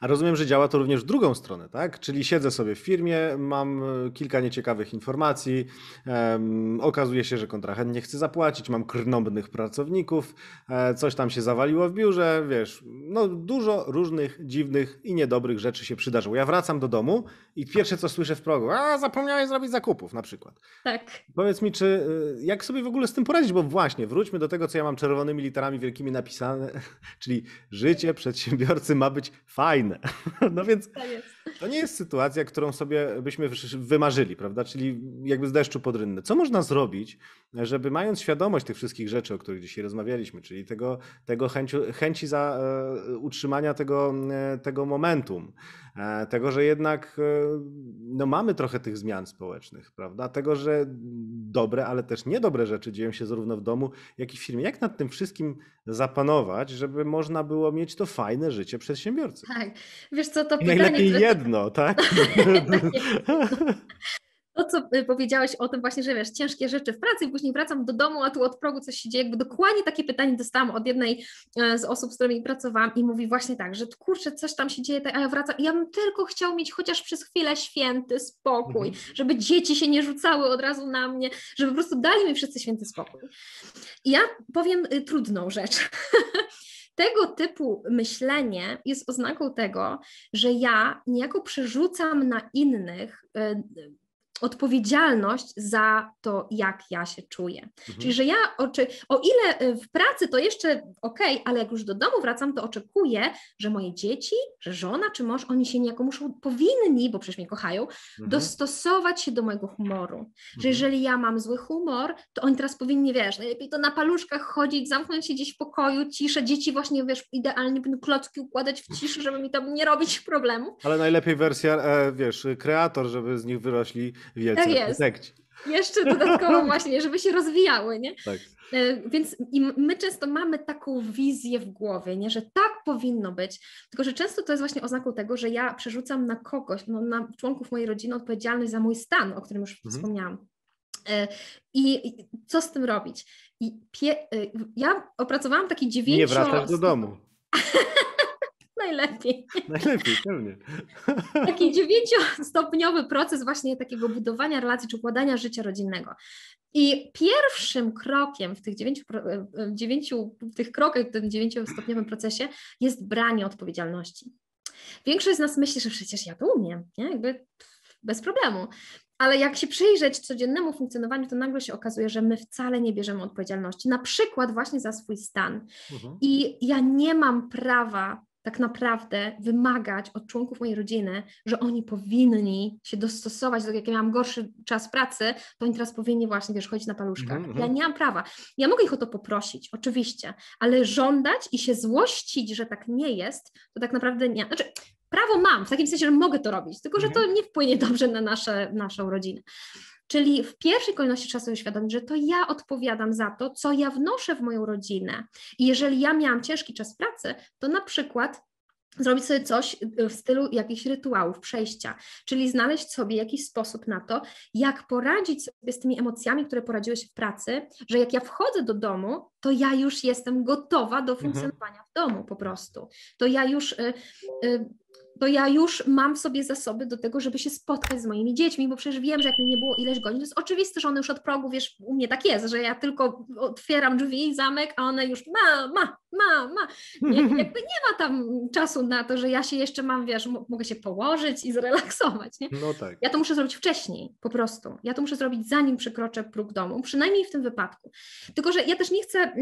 A rozumiem, że działa to również w drugą stronę, tak? Czyli siedzę sobie w firmie, mam kilka nieciekawych informacji, okazuje się, że kontrahent nie chce zapłacić, mam krnąbnych pracowników, coś tam się zawaliło w biurze, wiesz, no dużo różnych dziwnych i niedobrych rzeczy się przydarzyło. Ja wracam do domu i pierwsze co słyszę w progu, zapomniałem zrobić zakupów na przykład. Tak. Powiedz mi, jak sobie w ogóle z tym poradzić, bo właśnie wróćmy do tego, co ja mam czerwonymi literami wielkimi napisane, czyli życie przedsiębiorcy ma być fajne. No więc to nie jest sytuacja, którą sobie byśmy wymarzyli, prawda? Czyli jakby z deszczu pod rynnę. Co można zrobić, żeby mając świadomość tych wszystkich rzeczy, o których dzisiaj rozmawialiśmy, czyli tego chęci za utrzymania tego momentum, tego, że jednak no, mamy trochę tych zmian społecznych, prawda? Tego, że dobre, ale też niedobre rzeczy dzieją się zarówno w domu, jak i w firmie. Jak nad tym wszystkim zapanować, żeby można było mieć to fajne życie przedsiębiorcy? Tak, wiesz co, to pytanie... Najlepiej jedno, tak? To, co powiedziałeś o tym właśnie, że wiesz, ciężkie rzeczy w pracy i później wracam do domu, a tu od progu coś się dzieje. Jakby dokładnie takie pytanie dostałam od jednej z osób, z którymi pracowałam i mówi właśnie tak, że kurczę, coś tam się dzieje, a ja wracam. Ja bym tylko chciał mieć chociaż przez chwilę święty spokój, żeby dzieci się nie rzucały od razu na mnie, żeby po prostu dali mi wszyscy święty spokój. I ja powiem trudną rzecz. Tego typu myślenie jest oznaką tego, że ja niejako przerzucam na innych odpowiedzialność za to, jak ja się czuję. Mhm. Czyli, że ja, o ile w pracy to jeszcze okej, ale jak już do domu wracam, to oczekuję, że moje dzieci, że żona czy mąż, oni się niejako powinni, bo przecież mnie kochają, dostosować się do mojego humoru. Że jeżeli ja mam zły humor, to oni teraz powinni, wiesz, najlepiej to na paluszkach chodzić, zamknąć się gdzieś w pokoju, ciszę, dzieci właśnie, wiesz, idealnie klocki układać w ciszy, żeby mi tam nie robić problemu. Ale najlepiej wersja, wiesz, kreator, żeby z nich wyrośli wielcy. Tak jest. Jeszcze dodatkowo właśnie, żeby się rozwijały, nie? Tak. Więc my często mamy taką wizję w głowie, nie? Że tak powinno być, tylko że często to jest właśnie oznaką tego, że ja przerzucam na kogoś, no, na członków mojej rodziny odpowiedzialność za mój stan, o którym już wspomniałam. I co z tym robić? Ja opracowałam taki 9. Nie wracasz do domu. Najlepiej. Najlepiej, pewnie. Taki 9-stopniowy proces właśnie takiego budowania relacji czy układania życia rodzinnego. I pierwszym krokiem w tych 9-stopniowym procesie jest branie odpowiedzialności. Większość z nas myśli, że przecież ja to umiem, nie? Jakby bez problemu. Ale jak się przyjrzeć codziennemu funkcjonowaniu, to nagle się okazuje, że my wcale nie bierzemy odpowiedzialności. Na przykład właśnie za swój stan. I ja nie mam prawa tak naprawdę wymagać od członków mojej rodziny, że oni powinni się dostosować, tak jak ja miałam gorszy czas pracy, to oni teraz powinni właśnie, wiesz, chodzić na paluszkach. Ja nie mam prawa. Ja mogę ich o to poprosić, oczywiście, ale żądać i się złościć, że tak nie jest, to tak naprawdę nie. Znaczy, prawo mam, w takim sensie, że mogę to robić, tylko że to nie wpłynie dobrze na naszą rodzinę. Czyli w pierwszej kolejności trzeba sobie uświadomić, że to ja odpowiadam za to, co ja wnoszę w moją rodzinę. I jeżeli ja miałam ciężki czas pracy, to na przykład zrobić sobie coś w stylu jakichś rytuałów, przejścia, czyli znaleźć sobie jakiś sposób na to, jak poradzić sobie z tymi emocjami, które poradziły się w pracy, że jak ja wchodzę do domu, to ja już jestem gotowa do funkcjonowania w domu po prostu. To ja już mam sobie zasoby do tego, żeby się spotkać z moimi dziećmi, bo przecież wiem, że jak mi nie było ileś godzin, to jest oczywiste, że one już od progu, wiesz, u mnie tak jest, że ja tylko otwieram drzwi, zamek, a one już ma. Jakby nie ma tam czasu na to, że ja się jeszcze mam, wiesz, mogę się położyć i zrelaksować, nie? No tak. Ja to muszę zrobić wcześniej, po prostu. Ja to muszę zrobić, zanim przekroczę próg domu, przynajmniej w tym wypadku. Tylko że ja też nie chcę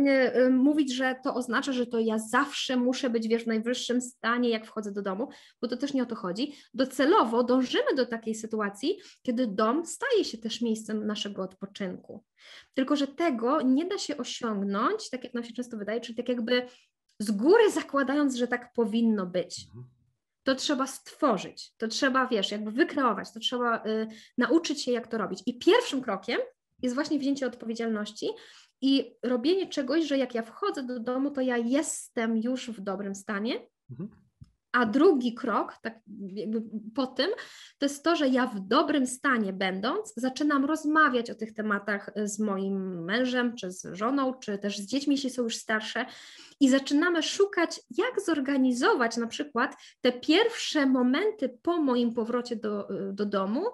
mówić, że to oznacza, że to ja zawsze muszę być, wiesz, w najwyższym stanie, jak wchodzę do domu, bo to też nie o to chodzi. Docelowo dążymy do takiej sytuacji, kiedy dom staje się też miejscem naszego odpoczynku. Tylko że tego nie da się osiągnąć, tak jak nam się często wydaje, czyli tak jakby z góry zakładając, że tak powinno być. To trzeba stworzyć, to trzeba, wiesz, jakby wykreować, to trzeba nauczyć się, jak to robić. I pierwszym krokiem jest właśnie wzięcie odpowiedzialności i robienie czegoś, że jak ja wchodzę do domu, to ja jestem już w dobrym stanie. A drugi krok, tak jakby po tym, to jest to, że ja w dobrym stanie będąc zaczynam rozmawiać o tych tematach z moim mężem, czy z żoną, czy też z dziećmi, jeśli są już starsze i zaczynamy szukać, jak zorganizować na przykład te pierwsze momenty po moim powrocie do domu,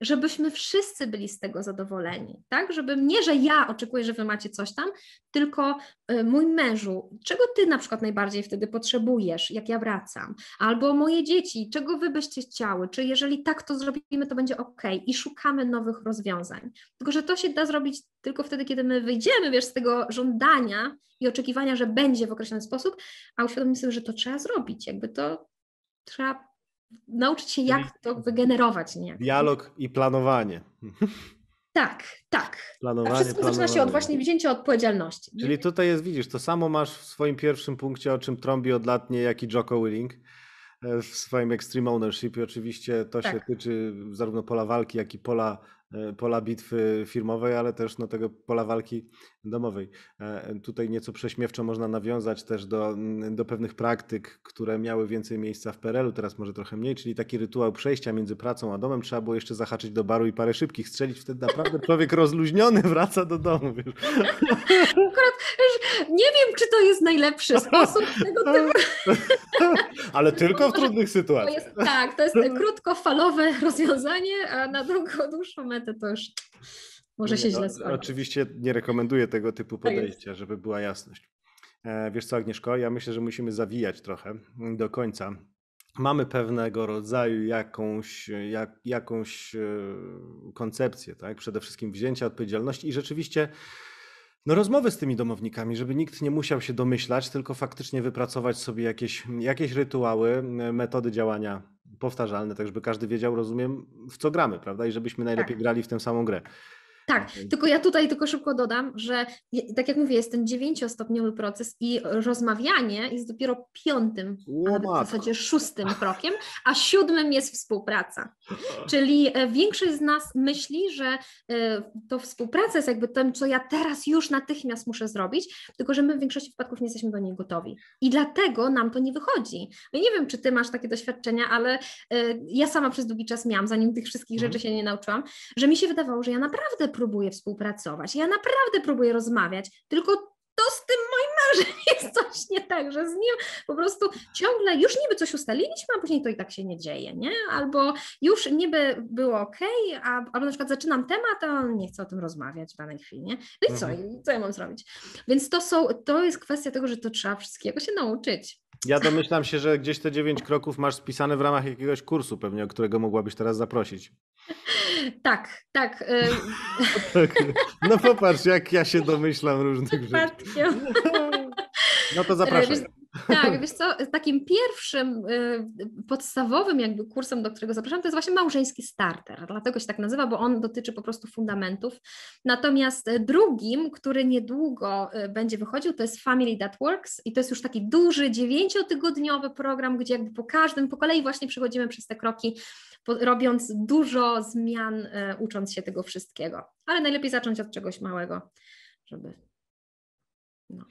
żebyśmy wszyscy byli z tego zadowoleni, tak? Żeby nie, że ja oczekuję, że wy macie coś tam, tylko mój mężu, czego ty na przykład najbardziej wtedy potrzebujesz, jak ja wracam? Albo moje dzieci, czego wy byście chciały? Czy jeżeli tak to zrobimy, to będzie okej. I szukamy nowych rozwiązań. Tylko że to się da zrobić tylko wtedy, kiedy my wyjdziemy, wiesz, z tego żądania i oczekiwania, że będzie w określony sposób, a uświadomimy sobie, że to trzeba zrobić, jakby to trzeba nauczyć się, jak to wygenerować. Niejako. Dialog i planowanie. Tak. Planowanie, wszystko zaczyna się od właśnie wzięcia odpowiedzialności. Czyli tutaj jest, widzisz, to samo masz w swoim pierwszym punkcie, o czym trąbi od lat niejaki Jocko Willink w swoim Extreme Ownership. I oczywiście to się tyczy zarówno pola walki, jak i pola bitwy firmowej, ale też tego pola walki domowej. Tutaj nieco prześmiewczo można nawiązać też do pewnych praktyk, które miały więcej miejsca w PRL-u, teraz może trochę mniej, czyli taki rytuał przejścia między pracą a domem. Trzeba było jeszcze zahaczyć do baru i parę szybkich strzelić, wtedy naprawdę człowiek rozluźniony wraca do domu. Wiesz. Akurat nie wiem, czy to jest najlepszy sposób tego typu. Ale tylko w trudnych sytuacjach. To jest krótkofalowe rozwiązanie, a na dłuższą metę to już może się źle skończyć. Oczywiście nie rekomenduję tego typu podejścia, żeby była jasność. Wiesz co, Agnieszko, ja myślę, że musimy zawijać trochę do końca mamy pewnego rodzaju jakąś koncepcję, tak? Przede wszystkim wzięcia odpowiedzialności i rzeczywiście no rozmowy z tymi domownikami, żeby nikt nie musiał się domyślać, tylko faktycznie wypracować sobie jakieś rytuały, metody działania powtarzalne, tak żeby każdy wiedział, rozumiem, w co gramy, prawda? I żebyśmy najlepiej grali w tę samą grę. Tak, tylko ja tutaj tylko szybko dodam, że tak jak mówię, jest ten 9-stopniowy proces i rozmawianie jest dopiero 5, a w zasadzie 6 krokiem, a 7 jest współpraca. Czyli większość z nas myśli, że to współpraca jest jakby tym, co ja teraz już natychmiast muszę zrobić, tylko że my w większości przypadków nie jesteśmy do niej gotowi i dlatego nam to nie wychodzi. Ja nie wiem, czy ty masz takie doświadczenia, ale ja sama przez długi czas miałam, zanim tych wszystkich rzeczy się nie nauczyłam, że mi się wydawało, że ja naprawdę próbuję współpracować, ja naprawdę próbuję rozmawiać, tylko to z tym moim mężem jest coś nie tak, że z nim po prostu ciągle już niby coś ustaliliśmy, a później to i tak się nie dzieje, nie? Albo już niby było okej, albo na przykład zaczynam temat, a on nie chce o tym rozmawiać w danej chwili, nie? No i co ja mam zrobić? Więc to jest kwestia tego, że to trzeba wszystkiego się nauczyć. Ja domyślam się, że gdzieś te 9 kroków masz spisane w ramach jakiegoś kursu pewnie, o którego mogłabyś teraz zaprosić. Tak. No popatrz, jak ja się domyślam różnych rzeczy. No to zapraszam. Tak, wiesz co, takim pierwszym podstawowym jakby kursem, do którego zapraszam, to jest właśnie Małżeński Starter, dlatego się tak nazywa, bo on dotyczy po prostu fundamentów. Natomiast drugim, który niedługo będzie wychodził, to jest Family That Works i to jest już taki duży 9-tygodniowy program, gdzie jakby po kolei właśnie przechodzimy przez te kroki, robiąc dużo zmian, ucząc się tego wszystkiego. Ale najlepiej zacząć od czegoś małego, żeby... No.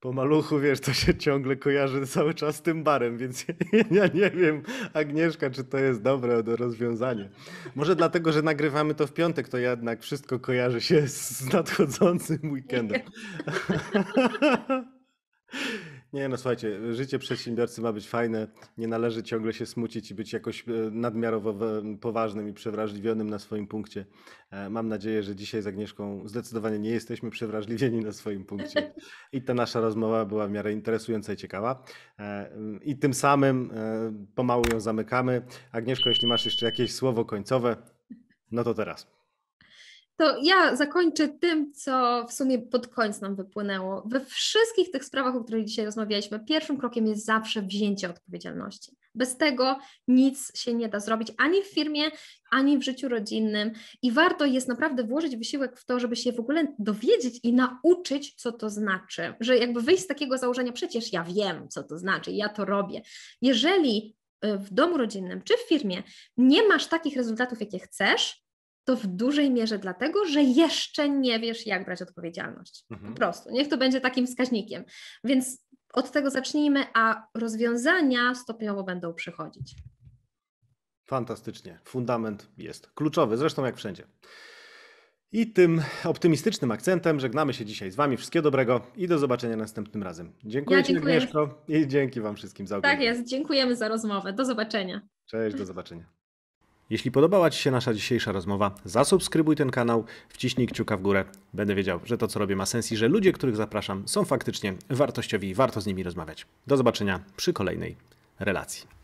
Po maluchu, wiesz, to się ciągle kojarzy cały czas z tym barem, więc ja nie wiem, Agnieszka, czy to jest dobre rozwiązanie. Może dlatego, że nagrywamy to w piątek, to jednak wszystko kojarzy się z nadchodzącym weekendem. Nie, no słuchajcie, życie przedsiębiorcy ma być fajne, nie należy ciągle się smucić i być jakoś nadmiarowo poważnym i przewrażliwionym na swoim punkcie. Mam nadzieję, że dzisiaj z Agnieszką zdecydowanie nie jesteśmy przewrażliwieni na swoim punkcie i ta nasza rozmowa była w miarę interesująca i ciekawa i tym samym pomału ją zamykamy. Agnieszko, jeśli masz jeszcze jakieś słowo końcowe, no to teraz. To ja zakończę tym, co w sumie pod koniec nam wypłynęło. We wszystkich tych sprawach, o których dzisiaj rozmawialiśmy, pierwszym krokiem jest zawsze wzięcie odpowiedzialności. Bez tego nic się nie da zrobić ani w firmie, ani w życiu rodzinnym i warto jest naprawdę włożyć wysiłek w to, żeby się w ogóle dowiedzieć i nauczyć, co to znaczy. Że jakby wyjść z takiego założenia, przecież ja wiem, co to znaczy, ja to robię. Jeżeli w domu rodzinnym czy w firmie nie masz takich rezultatów, jakie chcesz, to w dużej mierze dlatego, że jeszcze nie wiesz, jak brać odpowiedzialność. Po prostu. Niech to będzie takim wskaźnikiem. Więc od tego zacznijmy, a rozwiązania stopniowo będą przychodzić. Fantastycznie. Fundament jest kluczowy, zresztą jak wszędzie. I tym optymistycznym akcentem żegnamy się dzisiaj z Wami. Wszystkiego dobrego i do zobaczenia następnym razem. Dziękuję Ci, Agnieszko, i dzięki Wam wszystkim za oglądanie. Tak jest. Dziękujemy za rozmowę. Do zobaczenia. Cześć, do zobaczenia. Jeśli podobała Ci się nasza dzisiejsza rozmowa, zasubskrybuj ten kanał, wciśnij kciuka w górę. Będę wiedział, że to, co robię, ma sens i że ludzie, których zapraszam, są faktycznie wartościowi i warto z nimi rozmawiać. Do zobaczenia przy kolejnej relacji.